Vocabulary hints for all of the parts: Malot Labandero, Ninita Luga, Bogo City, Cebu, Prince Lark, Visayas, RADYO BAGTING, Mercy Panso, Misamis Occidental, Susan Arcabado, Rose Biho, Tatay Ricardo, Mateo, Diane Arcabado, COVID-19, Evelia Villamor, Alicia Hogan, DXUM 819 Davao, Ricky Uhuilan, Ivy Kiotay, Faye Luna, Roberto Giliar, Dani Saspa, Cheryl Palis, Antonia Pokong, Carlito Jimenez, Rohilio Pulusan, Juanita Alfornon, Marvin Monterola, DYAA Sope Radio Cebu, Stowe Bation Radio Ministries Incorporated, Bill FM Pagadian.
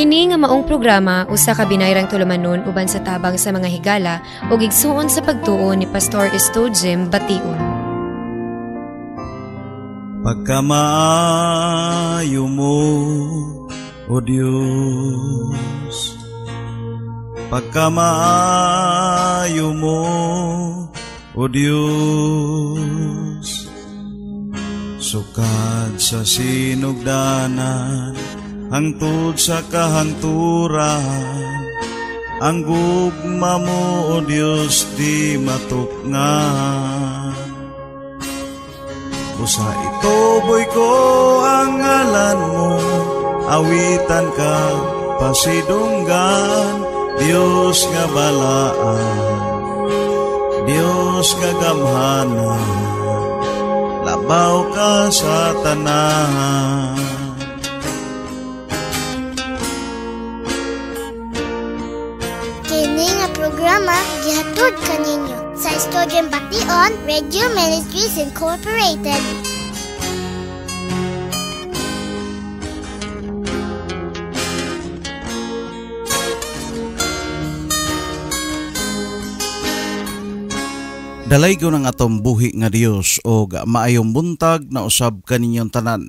Kini nga maong programa usa ka binayrang tulumanon uban sa tabang sa mga higala o gigsuon sa pagtuo ni Pastor Stowe Jim Bation. Pagkamaayo mo, O Dios, pagkamaayo mo, O Dios, sukad sa sinugdanan. Hangtod sa kahangturan, ang gugma mo, O Diyos, di matukngan. Busa itoboy ko ang ngalan mo, awitan ka, pasidunggan, Diyos nga balaan, Diyos nga gamhanan, labaw ka sa tanahan. Programa gihatod kaninyo sa Stowe Bation Radio Ministries Incorporated. Dalay gyud ang atong buhi nga Dios og maayong buntag na usab kaninyo tanan.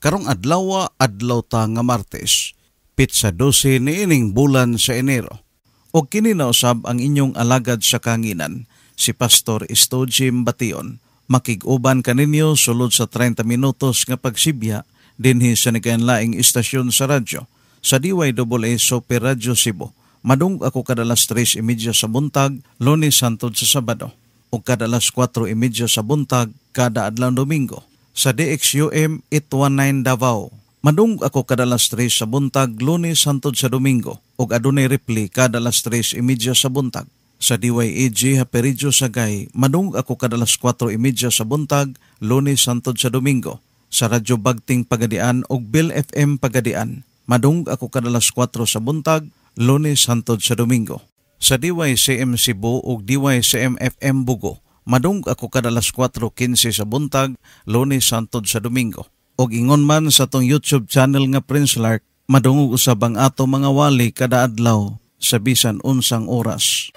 Karong adlaw, adlaw ta nga Martes, pitsa 12 niining bulan sa Enero. O kininausab ang inyong alagad sa kanginan, si Pastor Stowe Jim Bation. Makig-uban kaninyo sulod sa 30 minutos nga pagsibya dinhi sa nagkainlaing istasyon sa radyo sa DYAA Sope Radio Cebu. Madung ako kadalas 3:30 sa buntag, Lunes hangtod sa Sabado, o kadalas 4:30 sa buntag kada adlaw Domingo sa DXUM 819 Davao. Madung ako kadalas 3 sa buntag, Lunes hangtod sa Domingo, o adunay reply kadalas 3:30 sa buntag sa DYAG Haperidyo Sagay. Madung ako kadalas 4:30 sa buntag, Lunes hangtod sa Domingo sa Radyo Bagting Pagadian o Bill FM Pagadian. Madung ako kadalas 4 sa buntag, Lunes hangtod sa Domingo sa DYCM Cebu o DYCM FM Bogo. Madung ako kadalas 4:15 sa buntag, Lunes hangtod sa Domingo. O ingon man sa tong YouTube channel nga Prince Lark, madungog usab ang ato mga wali kada adlaw sa bisan unsang oras.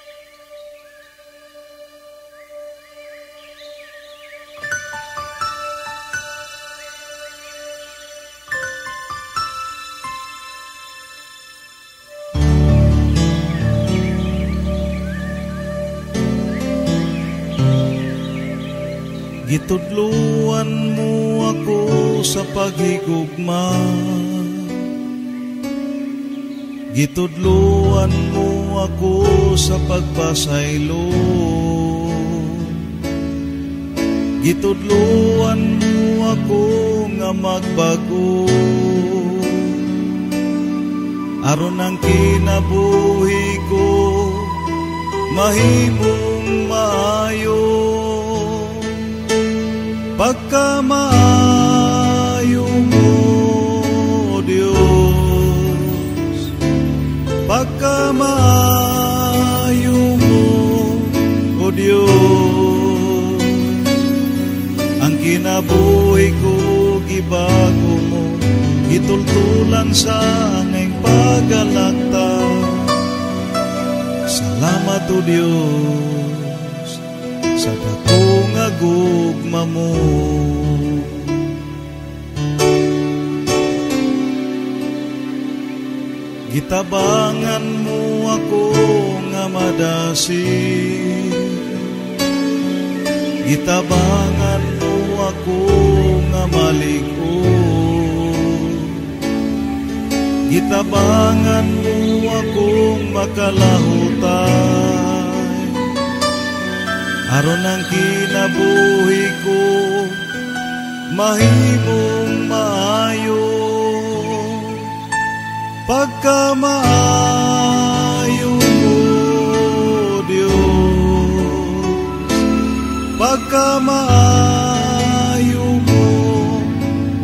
Gitudluan mo ako sa paghigugma, gitudluan mo ako sa pagpasaylo, gitudluan mo ako nga magbago aron ang kinabuhi ko mahimong maayo. Pagkamaayo mo, Diyos, pagkamaayo mo, O Diyos, ang kinabuhi ko gibago mo, gitultulan sa angay pagalakta. Salamat, O Diyos, sa dako nga gugma mo. Gitabangan mo ako nga madasin, gitabangan mo ako nga malikod, gitabangan mo akong makalahutan aron ang kinabuhi ko mahimong maayo. Pagkamaayo mo, Diyos, pagkamaayo mo,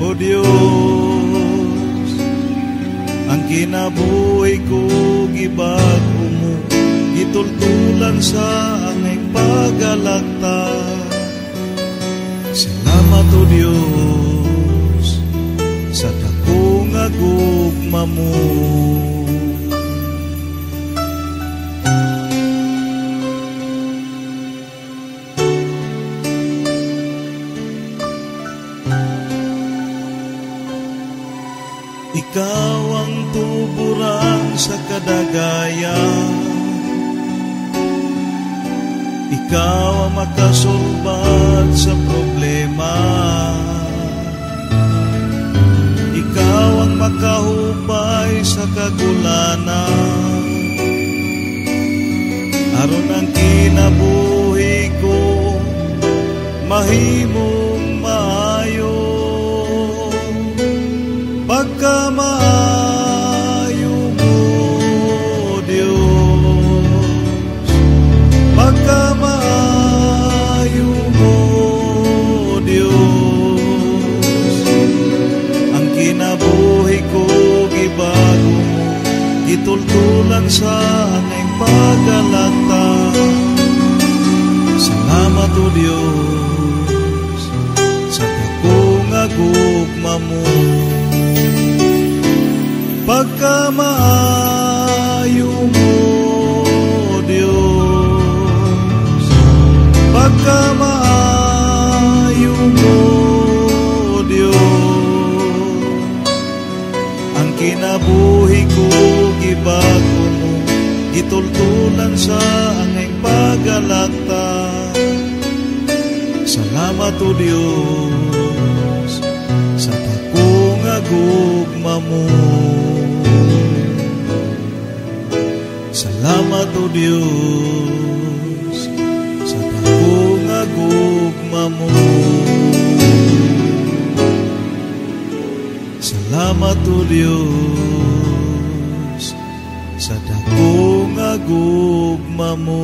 O Diyos, ang kinabuhi ko gibago mo, gitultulan sa angay pagalakta. Salamat, O Diyos, sa dako nga gugma mo. sa kadagayan. Ikaw ang makasulbat sa problema. Ikaw ang makahupay sa kagulanan. Aron ang kinabuhi ko, mahimong maayo. Pagka maayo mo, Diyos. Pagka maayo mo, Diyos. Ang kinabuhi ko, gibago mo, gitultulan sa aking paggalata. Salamat o Diyos sa kakungagugma mo. Pagkamaayo mo, Diyos. Pagkamaayo mo, Diyos. Ang kinabuhi ko, gibago mo, gitultulan sa angeng paggalakta. Salamat o Diyos sa pagkungagugma mo. Salamat o Diyos sa pagkungagugma mo. Salamat o Diyos sa pagkungagugma mo.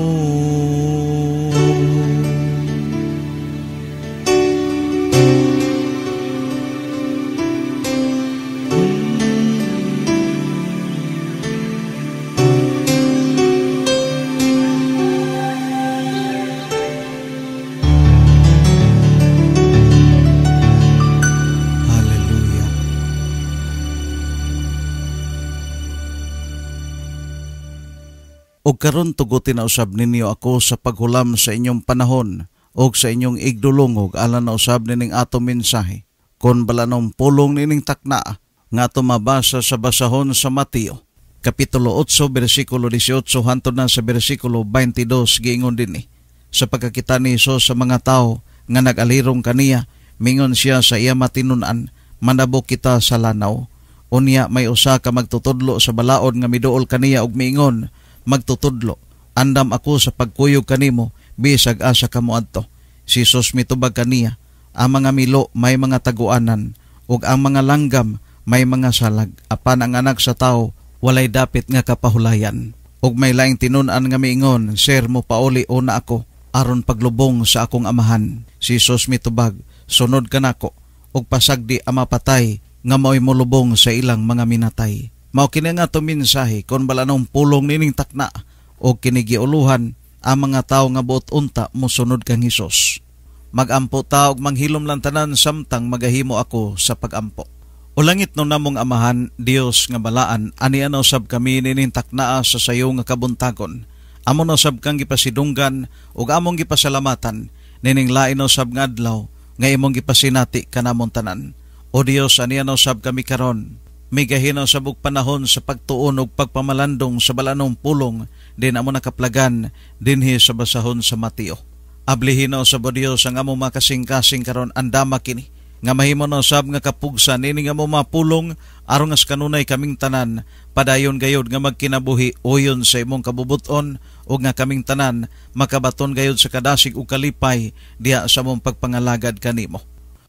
O karon tugutin na usab ninyo ako sa paghulam sa inyong panahon o sa inyong igdulungog alang na usab nining ato mensahe. Kon bala nang pulong nining takna nga ato mabasa sa basahon sa Mateo, Kapitulo 8, bersikulo 18 hantod na sa bersikulo 22, giingon dinhi. Sa pagkakita ni Hesus sa mga tao nga nagalirong kaniya, mingon siya sa iya matinun-an, manabok kita sa lanaw. Unya may usa ka magtutudlo sa balaod nga miduol kaniya og miingon, magtutudlo, andam ako sa pagkuyog kanimo, bisag asa kamo adto. Si Hesus mitubag kaniya, ang mga milo may mga taguanan, ug ang mga langgam may mga salag, apan ang anak sa tao walay dapit nga kapahulayan. Ug may laing tinun-an nga miingon, Sir, mo pauli una ako, aron paglubong sa akong amahan. Si Hesus mitubag, sunod ka nako, ug pasagdi ang mapatay, nga mo'y mulubong sa ilang mga minatay. Mao kini nga to mensahe kon bala nang pulong nining takna o kinigiuluhan ang mga tao nga buot unta mosunod kang Hesus. Magampo ta og manghilom lang tanan samtang magahimo ako sa pagampo. O langit no namong amahan, Dios nga balaan, ani ana usab kami nining takna sa sayo nga kabuntagon. Amo na usab kang gipasidunggan ug among gipasalamatan nining lain usab nga adlaw nga imong gipasinati kanamon tanan. O Dios, ani ana usab kami karon. May gahinaw sa bug panahon sa pagtuon ug pagpamalandong sa balanong pulong din amo nakaplagan dinhi sa basahon sa Mateo. Ablihinaw sa Dios ang amo makasing-kasing karon andama kini nga mahimo na usab nga kapugsan ini nga amo mapulong aron as kanunay kaming tanan padayon gayud nga magkinabuhi uyon sa imong kabubuton ug nga kaming tanan makabaton gayud sa kadasig ug kalipay diha sa among pagpangalagad kanimo.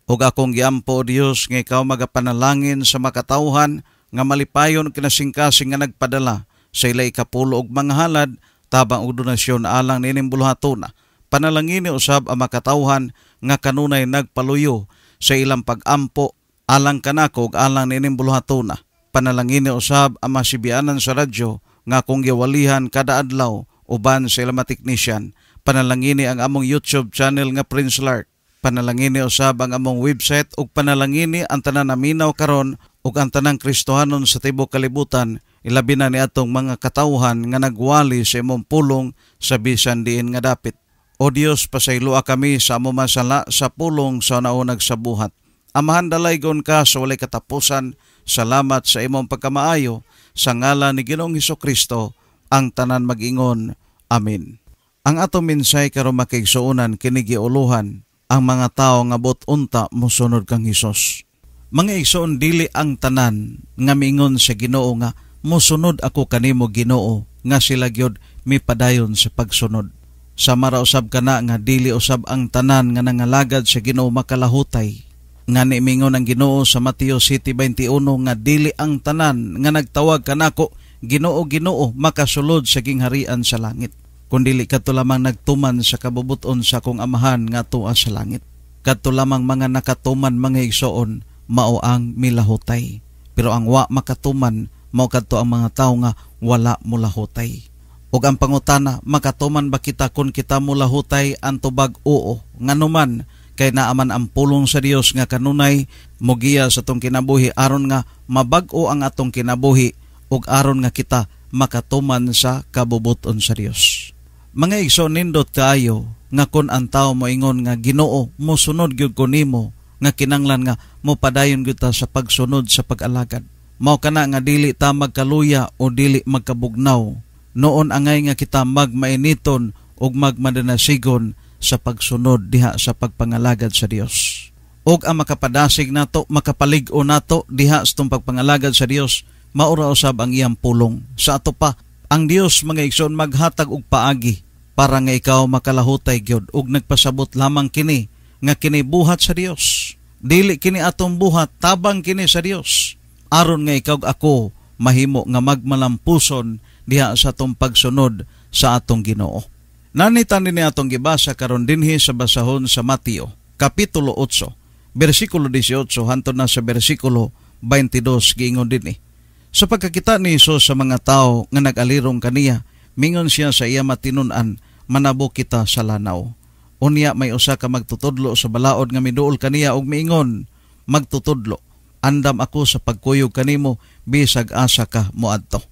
O akong giampo, Dios, nga ikaw magapanalangin sa makatauhan nga malipayon kinasingkasing nga nagpadala sa ila ikapulo og mga halad tabang og donasyon alang nining buluhatuna. Panalangin ni usab ang makatauhan nga kanunay nagpaluyo sa ilang pagampo alang kanako og alang nining buluhatuna. Panalangin ni usab ang masibianan sa radyo nga akong giwalihan kada adlaw uban sa ilang matiknisyan. Panalangin ni ang among YouTube channel nga Prince Lark. Panalangin ni usab ang among website ug panalangin ni ang tanan naminaw karon ug ang tanang Kristohanon sa tibuok kalibutan, ilabi na ni atong mga katawhan nga nagwali sa imong pulong sa bisan diin nga dapit. O Dios, pasayloa kami sa among masala sa pulong sa naunag sa buhat. Amahan, dalaygon ka sa walay katapusan Salamat sa imong pagkamaayo sa ngalan ni Ginoong Hesus Kristo ang tanan mag-ingon. Amen. Ang atong minsay karon makigsuonan kini giuluhan ang mga tawo nga bot-unta mosunod kang Hesus. Mga igsoon dili ang tanan nga mingon sa Ginoo nga mosunod ako kanimo Ginoo nga sila gyud mipadayon sa pagsunod. Sama ra usab kana nga dili usab ang tanan nga nangalagad sa Ginoo makalahutay. Nga nimingon ang Ginoo sa Mateo 7:21 nga dili ang tanan nga nagtawag kanako Ginoo Ginoo makasulod sa gingharian sa langit, kundili kadto lamang nagtuman sa kabubuton sa akong amahan nga tua sa langit. Kadto lamang mga nakatuman mga igsoon mao ang milahutay, pero ang wa makatuman mao kadto ang mga tawo nga wala mulahutay. Og ang pangutana, makatuman ba kita kun kita mulahutay? Ang tubag oo, nganuman kay naaman ang pulong sa Dios nga kanunay mogiya sa atong kinabuhi aron nga mabag-o ang atong kinabuhi ug aron nga kita makatuman sa kabubuton sa Dios. Mga igsoon, nindot kaayo nga kun ang tawo moingon nga Ginoo mosunod gyud ko nimo nga kinanglan nga mopadayon gyud ta sa pagsunod sa pag-alagad. Mao kana nga dili ta magkaluya o dili magkabugnaw. Noon angay nga kita magmainiton ug magmadanasigon sa pagsunod diha sa pagpangalagad sa Dios. Og ang makapadasig nato, makapalig-o nato diha sa itong pagpangalagad sa Dios, maura usab ang iyang pulong. Sa ato pa, ang Dios mga igsoon maghatag og paagi para nga ikaw makalahutay gyud, og nagpasabot lamang kini nga kini buhat sa Dios. Dili kini atong buhat, tabang kini sa Dios. Aron nga ikaw ako mahimo nga magmalampuson diha sa atong pagsunod sa atong Ginoo. Nanita ni atong gibasa karon dinhi sa basahon sa Mateo, Kapitulo 8, Versikulo 18, hantod na sa Versikulo 22, giingon dinhi. Sa pagkakita ni Hesus sa mga tao nga nag-alirong kaniya, mingon siya sa iya matinun-an, manabo kita sa lanaw. Unya may usa ka magtutudlo sa balaod nga miduol kaniya og miingon, magtutudlo, andam ako sa pagkuyog kanimo, bisag asa ka moadto.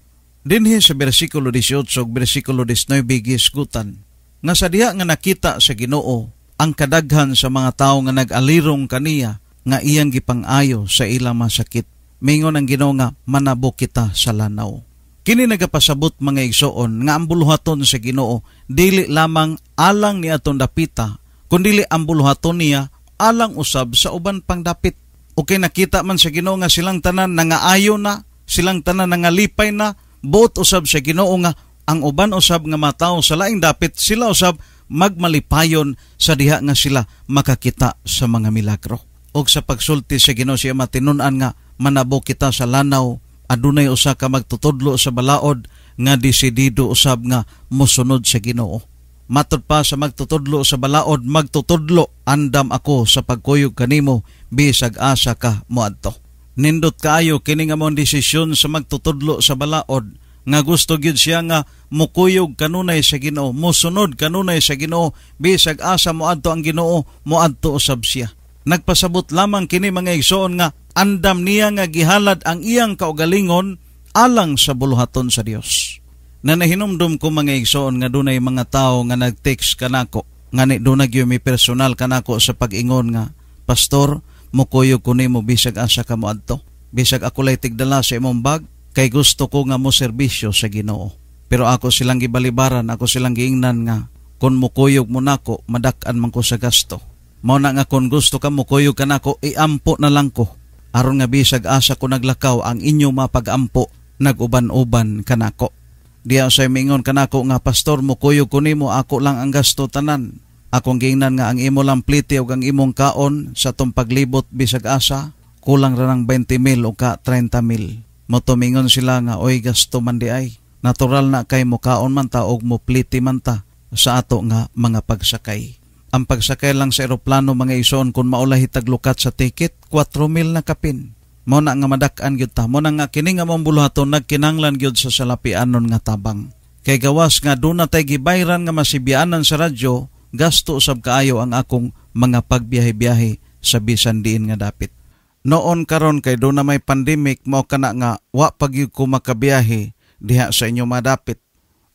Dinhi sa Versikulo 18 ug Versikulo 19 gisgutan nga sa diha nga nakita sa Ginoo ang kadaghan sa mga tao nga nag-alirong kaniya nga iyang gipang-ayo sa ilang masakit, mingon ang Ginoo nga manabo kita sa lanaw. Kini nagapasabot mga igsoon nga ang buluhaton sa Ginoo dili lamang alang ni atong dapita, kundili ang buluhaton niya alang usab sa uban pang dapit. Okay, nakita man sa Ginoo nga silang tanan nangaayo na, silang tanan nangalipay na, buot usab sa Ginoo nga ang uban usab nga mataw sa laing dapit sila usab magmalipayon sa diha nga sila makakita sa mga milagro. Og sa pagsulti sa Ginoo siya matinun-an nga manabo kita sa lanaw, adunay usa ka magtutudlo sa balaod nga desidido usab nga mosunod sa Ginoo. Matod pa sa magtutudlo sa balaod, magtutudlo, andam ako sa pagkuyog kanimo, bisag asa ka moadto. Nindot kaayo kini nga mong desisyon sa magtutudlo sa balaod nga gusto gyud siya nga mukuyog kanunay sa Ginoo, mosunod kanunay sa Ginoo, bisag asa moadto ang Ginoo, moadto usab siya. Nagpasabot lamang kini mga igsoon nga andam niya nga gihalad ang iyang kaugalingon alang sa buluhaton sa Dios. Na nahinumdum ko mga igsoon nga dunay mga tao nga nag-text kanako, nga ni dunay gyud mi personal kanako sa pag-ingon nga pastor, mukuyog ko nimo bisag asa ka moadto. Bisag ako lay tigdala sa imong bag kay gusto ko nga mo serbisyo sa Ginoo. Pero ako silang gibalibaran, ako silang giingnan nga kun mukuyog mo nako madak-an man ko sa gasto. Mao na nga kun gusto ka mukuyog kanako, iampo na lang ko. Aron nga bisag asa ko naglakaw ang inyo mapagampo, naguban-uban kanako. Diya sa mingon kanako nga pastor, mukuyog ko nimo, ako lang ang gasto tanan. Akong gingnan nga ang imo lang pliti o ang imong kaon sa tong paglibot bisag asa, kulang ra ng 20,000 o ka 30,000. Motumingon sila nga, oy gasto man di ay. Natural na kay mo kaon man ta o mo pliti man ta sa ato nga mga pagsakay. Ang pagsakay lang sa eroplano mga igsoon kung maulahitag lukat sa ticket, 4,000 na kapin. Mao na nga madak-an gyud ta, mao na nga kini nga mong buluhaton nagkinanglan gyud sa salapianon nga tabang. Kay gawas nga do na tay gibayran nga masibyanan sa radyo, gasto usab kaayo ang akong mga pagbiyahe-biyahe sa bisan diin nga dapit. Noon karon kay do na may pandemic, mao kana nga wa pagyud ko makabiyahe diha sa inyo madapit.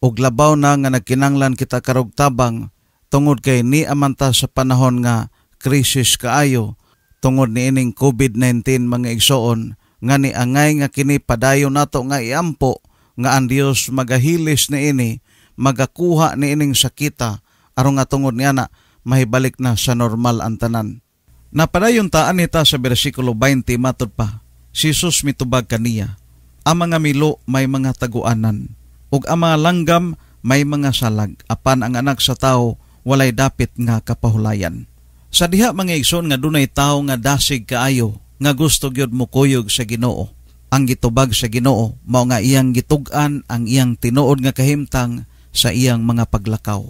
Og labaw na nga nagkinanglan kita karog tabang tungod kay ni amanta sa panahon nga krisis kaayo tungod ni ining COVID-19 mga igsoon, nga niangay nga kini padayon nato nga iampo nga ang Dios magahilis niini, magakuha niining sakita aron nga tungod niya na mahibalik na sa normal ang tanan. Napadayon taan nita sa bersikulo 20 matud pa, si Jesus mitubag kaniya, ang mga milo may mga taguanan ug ang mga langgam may mga salag, apan ang anak sa tao walay dapit nga kapahulayan. Sa diha mga igsoon nga dunay tao nga dasig kaayo nga gusto gyud mukuyog sa Ginoo, ang gitubag sa Ginoo mao nga iyang gitug-an ang iyang tinuod nga kahimtang sa iyang mga paglakaw.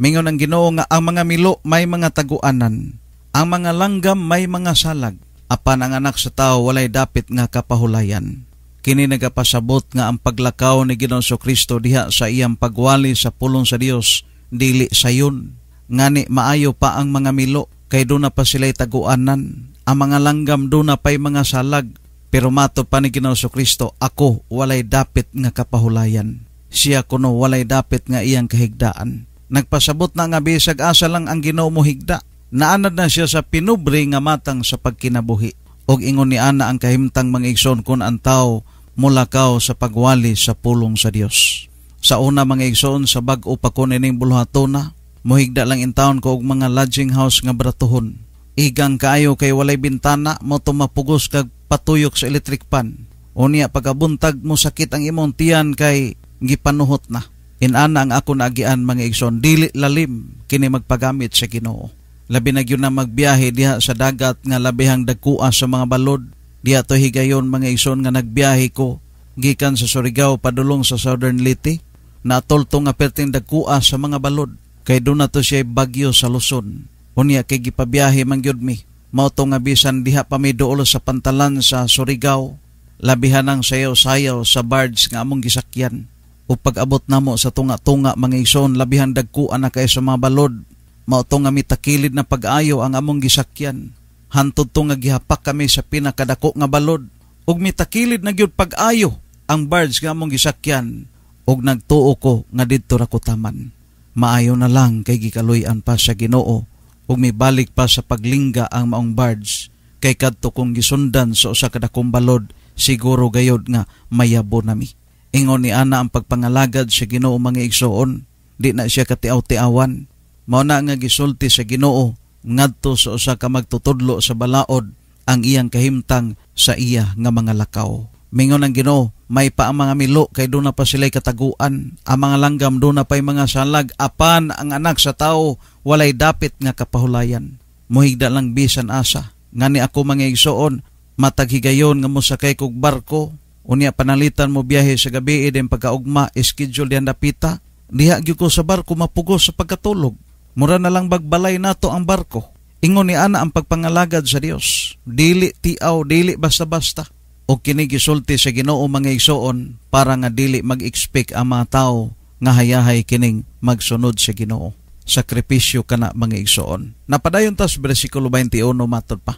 Mingon ang Ginoo nga ang mga milo may mga taguanan, ang mga langgam may mga salag, apan ang anak sa tao walay dapit nga kapahulayan. Kini nagapasabot nga ang paglakaw ni Ginoong Kristo diha sa iyang pagwali sa pulong sa Dios dili sayon, ngani maayo pa ang mga milo kay do na pa sila'y taguanan, ang mga langgam do na pa'y mga salag, pero mato pa ni Ginoong Kristo, ako walay dapit nga kapahulayan, siya kuno walay dapit nga iyang kahigdaan. Nagpasabot na nga bisag asa lang ang Ginoo mo higda, naanad na siya sa pinubri nga matang sa pagkinabuhi. Og ingon ni ana ang kahimtang mga igsoon kun ang tao mulakaw sa pagwali sa pulong sa Dios. Sa una mga igsoon sa bag-o pa ko nining bulhatona, mohigda lang in town ko og mga lodging house nga bratuhon. Igang kaayo kay walay bintana, mo tumapugos kag patuyok sa electric pan. Unya pagabuntag mo sakit ang imong tiyan kay gipanuhot na. Inana ang ako naagian mga igsoon, dili lalim kini magpagamit sa Ginoo. Labi na gyud na magbiyahe diha sa dagat nga labihang dagkua sa mga balod. Diha to higayon mga igsoon nga nagbiyahe ko gikan sa Surigao padulong sa Southern Leyte, natolto nga perting dagkua sa mga balod kay do na to siya bagyo sa Luzon. Unya kay gipabiyahe man gyud mi, mao to nga bisan diha pa mi duol sa pantalan sa Surigao, labihan ang sayaw-sayaw sa barge nga among gisakyan. O pag-abot namo sa tunga-tunga mga igsoon, labihan dagkua na kay sa mga balod, mao to nga mitakilid na pag-ayo ang among gisakyan, hantud to nga gihapak kami sa pinakadako nga balod ug mitakilid na gyud pag-ayo ang barge nga among gisakyan, og nagtuo ko nga didto ra ko taman. Maayo na lang kay gikaloy-an pa sa Ginoo ug mibalik pa sa paglingga ang maong barge, kay kadto kong gisundan sa usa ka dakong balod siguro gayod nga mayabo nami. Ingon ni ana ang pagpangalagad sa Ginoo mga igsoon, di na siya katiaw-tiawan, mao na nga gisulti sa Ginoo ngadto sa usa ka magtutudlo sa balaod ang iyang kahimtang sa iya nga mga lakaw. Mingon ang Ginoo, may pa ang mga milo kay do na pa sila'y kataguan, ang mga langgam do na pa'y mga salag, apan ang anak sa tao walay dapit nga kapahulayan. Mohigda lang bisan asa, ngani ako mga igsoon, mataghigayon nga mosakay kog barko, unya panalitan mo biyahe sa gabi din pagkaugma, schedule diyan dapita, diha gyud ko sa barko mapugos sa pagkatulog, mura na lang bagbalay nato ang barko. Ingon ni ana ang pagpangalagad sa Dios, dili tiaw, dili basta-basta. O kinigisulti sa Ginoo mga igsoon para nga dili mag-expect ang mga tao nga hayahay kining magsunod sa Ginoo. Sakripisyo kana mga igsoon. Napadayon tas bersikulo 21 matud pa.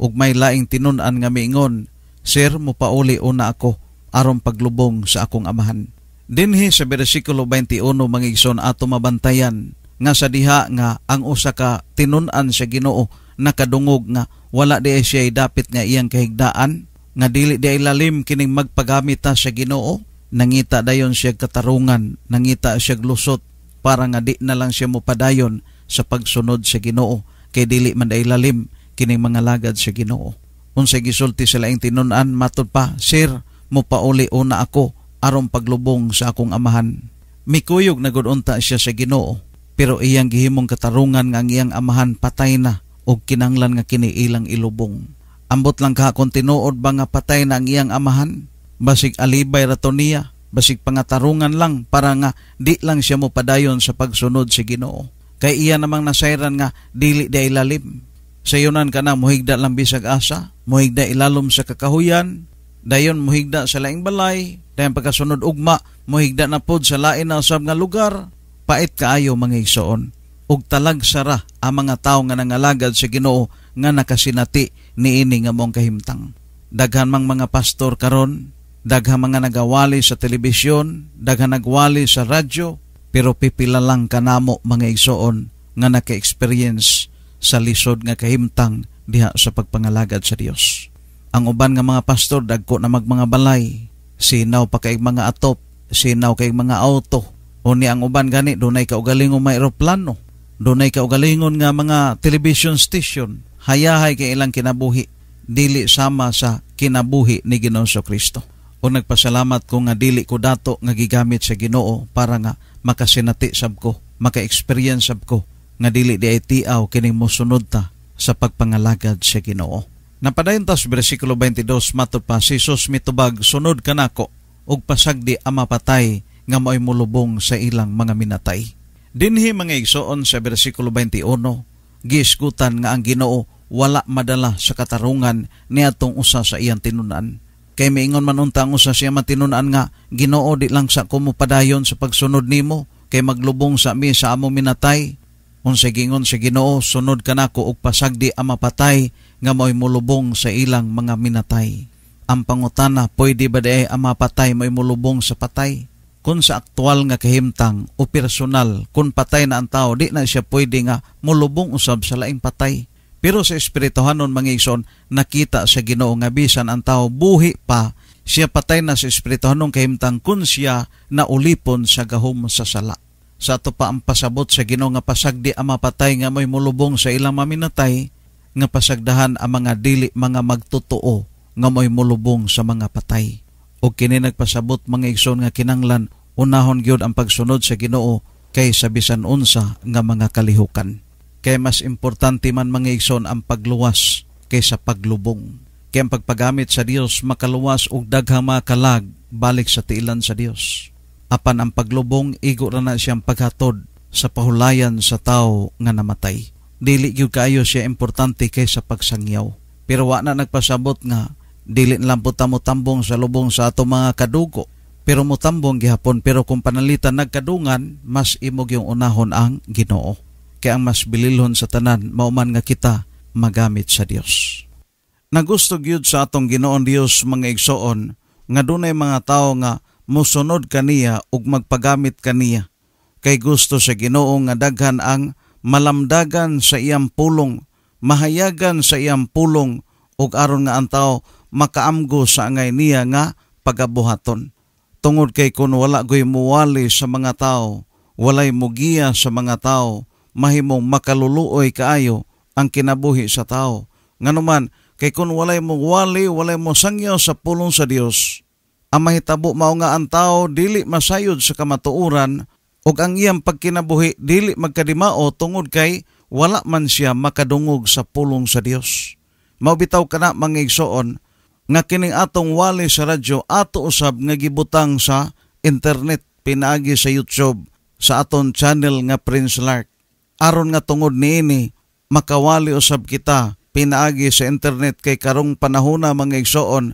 Ug may laing tinun-an nga miingon, Sir, mupauli una ako aron paglubong sa akong amahan. Dinhi sa bersikulo 21 mga igsoon ato mabantayan nga sa diha nga ang usa ka tinun-an sa Ginoo nakadungog nga wala di siya dapit nga iyang kahigdaan, nga dili di ilalim kining magpagamit ta sa Ginoo, nangita dayon siya katarungan, nangita siya lusot para nga di na lang siya mopadayon sa pagsunod sa Ginoo kay dili man ilalim kining mga lagad sa Ginoo. Unsay gisulti sila ang tinun-an matud pa, Sir, mopauli una ako aron paglubong sa akong amahan. Mikuyog na gud unta siya sa Ginoo, pero iyang gihimong katarungan nga ang iyang amahan patay na og kinanglan nga kini ilang ilubong. Ambot lang kahakon tinuod ba nga patay na ang iyang amahan? Basig alibay rato niya, basig pangatarungan lang para nga di lang siya mopadayon sa pagsunod si Ginoo. Kay iya namang nasairan nga dili di ilalim. Sayunan ka na muhigda lang bisag asa, muhigda ilalom sa kakahuyan, dayon muhigda sa laing balay, dayon pagkasunod ugma, muhigda na pod sa lain na usab nga lugar. Pait kaayo mga igsoon. Og talagsara ang mga tao nga nangalagad sa Ginoo nga nakasinati niini nga mong kahimtang. Daghan mang mga pastor karon, daghan mga nagawali sa telebisyon, daghan nagwali sa radyo, pero pipila lang kanamo mga igsoon nga naka-experience sa lisod nga kahimtang diha sa pagpangalagad sa Dios. Ang uban nga mga pastor dagko na magmanga balay, sinaw pa kay mga atop, sinaw kay mga auto. Uni ang uban gani dunay kaugalingon may eroplano, dunay kaugalingon nga mga television station, hayahay kay ilang kinabuhi dili sama sa kinabuhi ni Ginoo Kristo. O nagpasalamat ko nga dili ko dato nga gigamit sa Ginoo para nga makasinati sab ko, maka-experience sab ko nga dili di ay tiaw kining mosunod ta sa pagpangalagad sa Ginoo. Napadayon tas bersikulo 22 matud pa, si Hesus mitubag, sunod kanako ug pasagdi ang mapatay nga maoy mulubong sa ilang mga minatay. Dinhi mga igsoon sa bersikulo 21, gisgutan nga ang Ginoo wala madala sa katarungan niadtong usa sa iyang tinunan. Kay miingon man unta ang usa sa iyang tinunan nga, Ginoo di lang sa kumupadayon sa pagsunod nimo kay maglubong sa mi sa among minatay. Unsay gingon sa Ginoo, sunod kanako ug pasagdi ang mapatay nga maoy mulubong sa ilang mga minatay. Ang pangutana, pwede ba di ang mapatay maoy mulubong sa patay? Kung sa aktual nga kahimtang o personal, kung patay na ang tao, di na siya pwede nga mulubong usab sa laing patay. Pero sa espirituhanon mga igsoon, nakita sa Ginoo nga bisan ang tao buhi pa, siya patay na sa espirituhanon kahimtang kun siya naulipon sa gahom sa sala. Sa ato pa ang pasabot sa Ginoo nga pasagdi ang mapatay nga may mulubong sa ilang maminatay, nga pasagdahan ang mga dili mga magtotoo nga may mulubong sa mga patay. O kini nagpasabot mga igsoon nga kinanglan unahon gyud ang pagsunod sa Ginoo kaysa bisan unsa nga mga kalihukan. Kay mas importante man mga igsoon ang pagluwas kaysa paglubong. Kay ang pagpagamit sa Dios makaluwas og daghang makalag balik sa tiilan sa Dios. Apan ang paglubong, igo ra na siyang paghatod sa pahulayan sa tao nga namatay. Dili gyud kaayo siya importante kaysa pagsangyaw. Pero wa na nagpasabot nga, dili lang po ta mutambong sa lubong sa ato mga kadugo. Pero mutambong gihapon, pero kung panalitan nagkadungan, mas imog yung unahon ang Ginoo. Kaya ang mas bililhon sa tanan, mauman nga kita magamit sa Dios. Nagusto gyud sa atong Ginoon Dios mga igsoon, nga dunay mga tao nga musunod kaniya ug magpagamit kaniya. Kay gusto sa Ginoo nga daghan ang malamdagan sa iyang pulong, mahayagan sa iyang pulong ug aron nga ang tao makaamgo sa angay niya nga pagabuhaton. Tungod kay kun wala goy muwali sa mga tao, walay mugiya sa mga tao, mahimong makaluluoy kaayo ang kinabuhi sa tao. Nganuman kay kun walay muwali, walay mosangyo sa pulong sa Dios, ang mahitabo mao nga ang tao dili masayod sa kamatuoran ug ang iyang pagkinabuhi dili magkadimao tungod kay wala man siya makadungog sa pulong sa Dios. Mao bitaw kana mga igsoon nga kining atong wali sa radyo ato usab nga gibutang sa internet, pinaagi sa YouTube sa aton channel nga Prince Lark. Aron nga tungod niini makawali usab kita pinaagi sa internet kay karong panahona mga igsoon,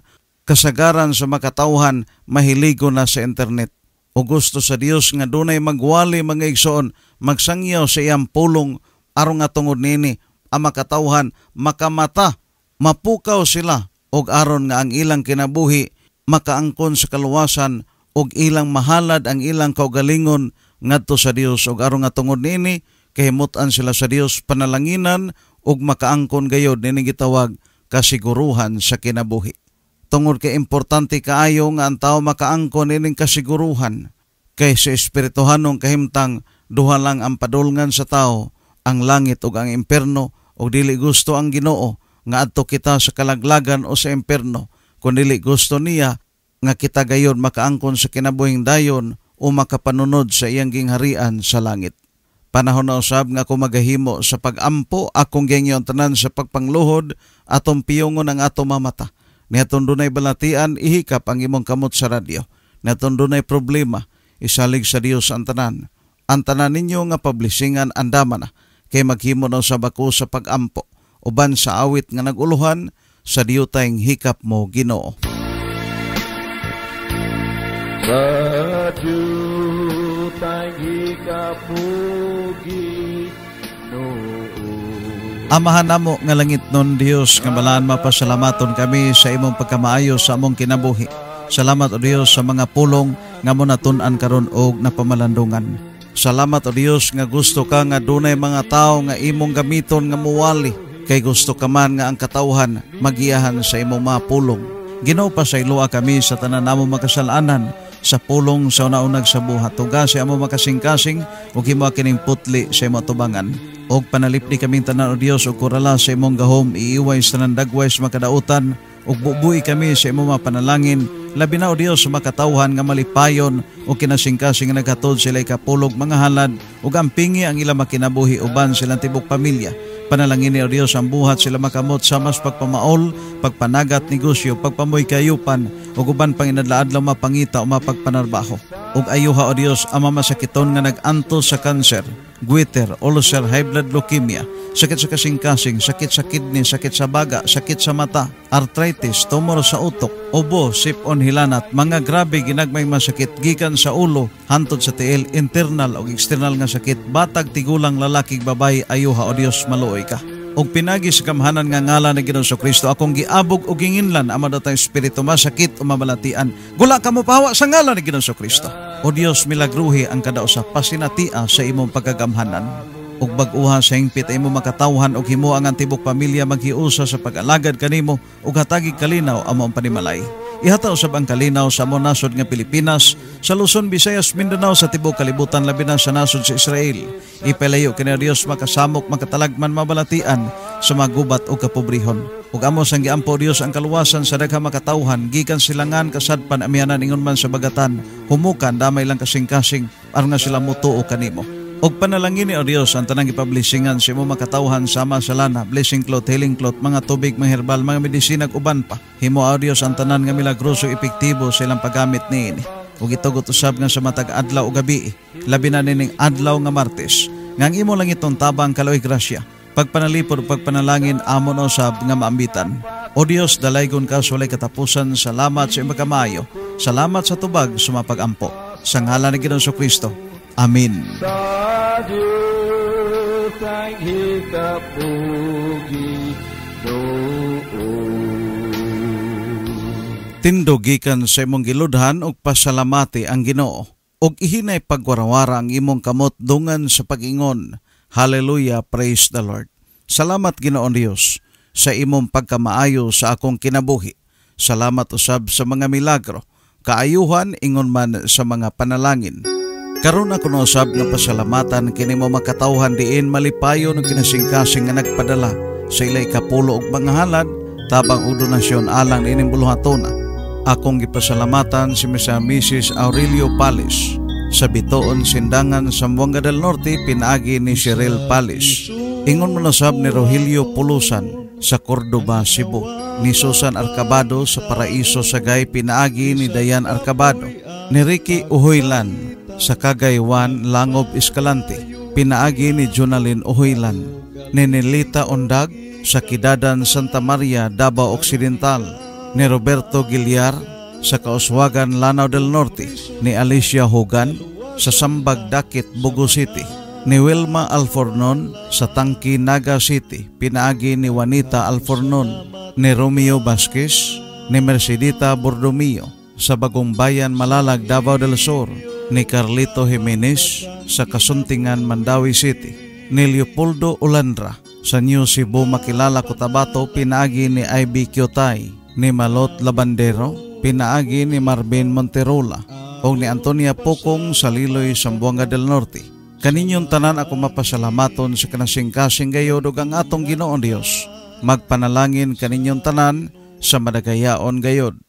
kasagaran sa makatauhan mahiligo na sa internet. O gusto sa Dios nga dunay magwali mga igsoon, magsangyaw sa iyang pulong aron nga tungod niini ang makatauhan makamata, mapukaw sila og aron nga ang ilang kinabuhi makaangkon sa kaluwasan og ilang mahalad ang ilang kaugalingon ngadto sa Dios. Og aron nga tungod niini kahimutan sila sa Dios panalanginan og makaangkon gayod nining gitawag kasiguruhan sa kinabuhi. Tungod kay importante kaayo nga ang tao makaangkon ining kasiguruhan. Kay sa espirituhanong kahimtang duha lang ang padulngan sa tao, ang langit ug ang imperno. Og dili gusto ang Ginoo nga adto kita sa kalaglagan o sa imperno, kun dili gusto niya nga kita gayon makaangkon sa kinabuhing dayon o makapanunod sa iyang gingharian sa langit. Panahon na usab nga ako magahimo sa pagampo, akong gengyon tanan sa pagpangluhod, atong piyongon ang ato mamata. Niatong dunay balatian, ihikap ang imong kamot sa radyo. Niatong dunay problema, isalig sa Dios ang tanan. Ang tanan ninyo nga publisingan andama na, kay maghimo na usab ako sa pagampo. Uban sa awit nga naguluhan, sa diyutayng hikap mo Ginoo. Sa diyutayng hikap mo Ginoo. Amahan namo nga langit nun Dios, nga balaan mapasalamaton kami sa imong pagkamaayo sa among kinabuhi. Salamat o Dios sa mga pulong nga mo natun-an karon og napamalandungan. Salamat o Dios nga gusto ka nga dunay mga tao nga imong gamiton nga muwali Kay gusto ka man nga ang katauhan, magiyahan sa imong mga pulong. Ginoo pasayloa kami sa tanan namong makasalanan, sa pulong sa una-unag Cebu. Hatuga sa among makasingkasing ug himo kining putli sa imong tubangan. Og panalipdi kaming tanan o Dios og kurala sa imong gahom, iiway sa tanan dagway sa makadautan, ug bubuhi kami sa imong mapanalangin. Labi na o Dios makatauhan nga malipayon o kinasingkasing nga naghatod sila'y kapulog mga halad ug ampingi ang ilang makinabuhi uban silang tibok pamilya. Panalangin ni o Dios ang buhat sila makamot sa mas pagpamaol, pagpanagat negosyo, pagpamoy kayupan ug uban panginadlaadlaw mapangita o mapagpanarbaho. Ug ayuha o Dios ang mamasakiton nga nag-anto sa kanser, goiter, ulcer, high blood leukemia, sakit sa kasing-kasing, sakit sa kidney, sakit sa baga, sakit sa mata, arthritis, tumor sa utok, obo, sipon hilanat, mga grabe ginagmay masakit gikan sa ulo hantod sa tiil, internal o external nga sakit, batag tigulang lalaki babay, ayuha o Dios maluoy ka. Og pinagi sa kamhanan nga ngalan ni Hesus Kristo, akong giabog o ginginlan ama datang espiritu masakit o mabalatian, gula ka mo pahawa sa ngalan ni Hesus Kristo. O Dios milagruhi ang kadausa, pasinatia sa imong pagkagamhanan. Og bag-uha sa hingpit ay mo makatauhan og himo ang tibok pamilya maghiusa sa pag-alagad kanimo og hatagi kalinaw among panimalay. Ihataw sab ang kalinaw sa among nasod nga Pilipinas, sa Luzon, Visayas, Mindanao, sa tibok kalibutan labi na sa nasod sa Israel. Ipalayo kini Dios makasamok, makatalagman, mabalatian sa magubat o kapobrihon. Ug amo sang giampo Dios ang kaluwasan sa daghang makatauhan gikan silangan kasadpan amianan ingon man sa bagatan, humukan damay lang kasing-kasing aron nga sila mutuo kanimo. Og panalangin ni Dios ang tanang ipablesingan sa imo makatauhan sama sa lana, blessing cloth, healing cloth, mga tubig, mga herbal, mga medisinag uban pa. Himo o Dios ang tanan nga milagroso epektibo sa ilang paggamit niini. Ug itugot usab nga sa matag adlaw o gabi, labi na nining adlaw nga Martes, nga ang imo lang itong tabang kaloy grasya, pagpanalipod o pagpanalangin amon usab nga maambitan. O Dios, dalaygon ka walay katapusan, salamat sa imong kamayo, salamat sa tubag sumapag-ampo. Sa ngalan ni Hesus Kristo. Amin. Sa Diyos ang hikapugi doon. Tindugikan sa imong giludhan og pasalamati ang Ginoo. Og ihinay pagwarawara ang imong kamot dungan sa pag-ingon. Hallelujah, praise the Lord. Salamat Ginoo Dios sa imong pagkamaayo sa akong kinabuhi. Salamat usab sa mga milagro, kaayuhan ingon man sa mga panalangin. Karon ako nausab nga pasalamatan kini mo makatauhan diin malipayon og kinasingkasing nga nagpadala sa ilay kapulo og mga halad tabang og donasyon alang ining buluhatona. Akong gipasalamatan si Mrs. Aurelio Palis sa Bitoon, Sindangan, Zamboanga del Norte, pinaagi ni Cheryl Palis. Ingon mo nasab ni Rohilio Pulusan sa Cordoba, Cebu, ni Susan Arcabado sa Paraiso, Sagay, pinaagi ni Diane Arcabado, ni Ricky Uhuilan sa Cagayan, Langob, Escalante, pinaagi ni Junaline Uhilan, ni Nelita Ondag sa Kidadan, Santa Maria, Davao Occidental, ni Roberto Giliar sa Kauswagan, Lanao del Norte, ni Alicia Hogan sa Sambag, Dakit, Bogo City, ni Wilma Alfornon sa Tangki, Naga City, pinaagi ni Juanita Alfornon, ni Romeo Basquist, ni Mercedita Bordomio sa Bagong Bayan, Malalag, Davao del Sur, ni Carlito Jimenez sa Kasuntingan, Mandawi City, ni Leopoldo Ulandra sa New Cebu, Makilala, Cotabato, pinaagi ni Ivy Kiotay, ni Malot Labandero, pinaagi ni Marvin Monterola, o ni Antonia Pokong sa Liloy, Zamboanga del Norte. Kaninyong tanan ako mapasalamaton sa kanasing-kasing gayod ug ang atong Ginoong Dios. Magpanalangin kaninyong tanan sa madagayaon gayod.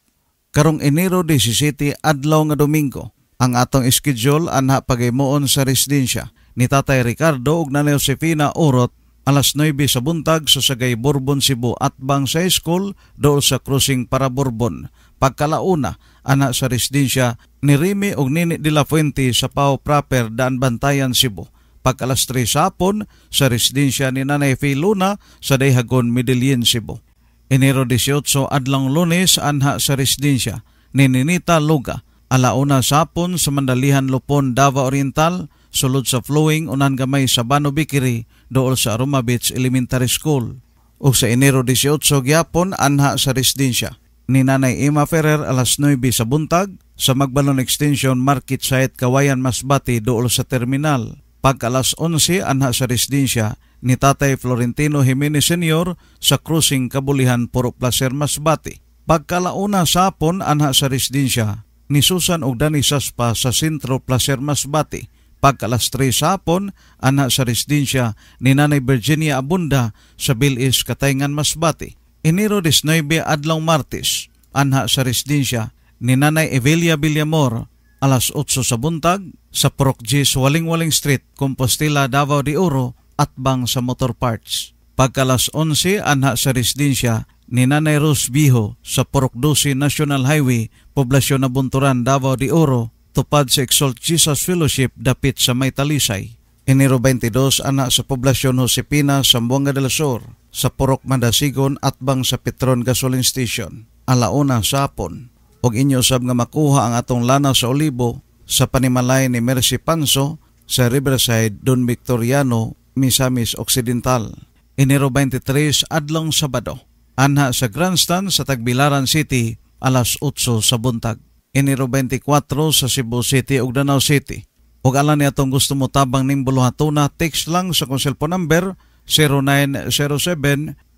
Karong Enero 17 adlaw nga Domingo, ang atong schedule anha pagaymoon sa residensya ni Tatay Ricardo ug Nanay Josefina Orot, alas 9 sa buntag sa Sagay, Bourbon, Cebu, at bang sa school dool sa crossing para Bourbon. Pagkalauna ana sa residensya ni Rimi ug Nini de la Fuente sa Pau Proper, Daan Bantayan, Cebu. Pagkalas 3 sa hapon sa residensya ni Nanay Faye Luna sa Dayhagon, Medellin, Cebu. Enero 18 adlang Lunes anha sa residensya ni Ninita Luga, alauna sa hapon sa Mandalihan, Lupon, Davao Oriental, sulod sa Flowing, unan gamay sa Bano Bikiri, dool sa Aroma Beach Elementary School. O sa Enero 18 gyapon anha sa residensya ni Nanay Emma Ferrer, alas 9 sa buntag sa Magbalon Extension Market Site, Kawayan, Masbate, dool sa terminal. Pagka alas 11 anha sa residensya ni Tatay Florentino Jimenez Sr. sa Cruising Kabulihan, Puro Placer, Masbate. Pagkalauna sa hapon, anha sa residensya ni Susan ug Dani Saspa sa Sentro Placer, Masbate. Pagkalas 3 sa hapon, anha sa residensya ni Nanay Virginia Abunda sa Bilis, Katayngan, Masbate. Enero 19 adlaw Martes, anha sa residensya ni Nanay Evelia Villamor alas 8 sa buntag sa Procgis, Waling-Waling Street, Compostela, Davao de Oro, atbang sa motor parts. Pagkalas 11, anha sa residensya ni Nanay Rose Biho sa Purok 12 National Highway, Poblasyon na Bunturan, Davao de Oro, tupad sa Exalt Jesus Fellowship, dapit sa Maytalisay. Enero 22, ana sa Poblasyon Josepina, Zamboanga del Sur, sa Purok Mandasigon, atbang sa Petron Gasoline Station, alauna sa hapon. Huwag inyo sab nga makuha ang atong lana sa olibo sa panimalay ni Mercy Panso sa Riverside, Don Victoriano, Misamis Occidental. Enero 23, adlong Sabado, anha sa Grandstand sa Tagbilaran City, alas 8 sa buntag. Enero 24, sa Cebu City ug Danau City. Ug alam ni atong gusto mo tabang ning buluhatuna, text lang sa kong cellphone number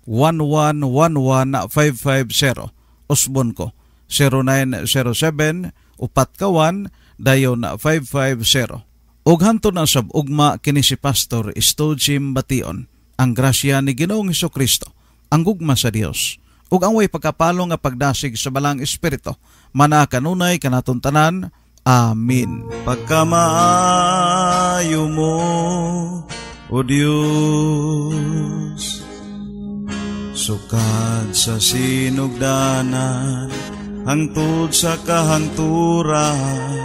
0907-1111-550. Usbon ko 0907-421-550. Ug hanto na sab ugma kini si Pastor Stowe Jim Bation. Ang grasya ni Ginoong Hesus Kristo, ang gugma sa Dios, ug ang way pagkapalo nga pagdasig sa Balang Espiritu, mana kanunay kanaton tanan. Amen. Pagkamaayo mo, O Dios, sukad sa sinugdanan, hangtod sa kahangturan.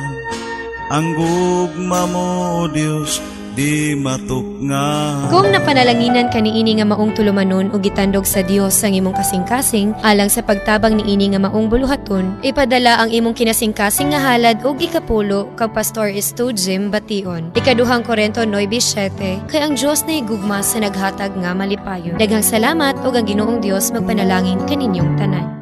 Ang gugma mo, Dios, di matukngan. Kung napanalanginan ka niini nga maong tulumanon o gitandog sa Dios ang imong kasing-kasing, alang sa pagtabang niini nga maong buluhaton, ipadala ang imong kinasing-kasing nga halad o ikapulo kag Pastor Stowe Jim Bation. Ikaduhang Korento 9:7, kay ang Dios na igugma sa naghatag nga malipayon. Daghang salamat o ang Ginoong Dios magpanalangin kaninyong tanan.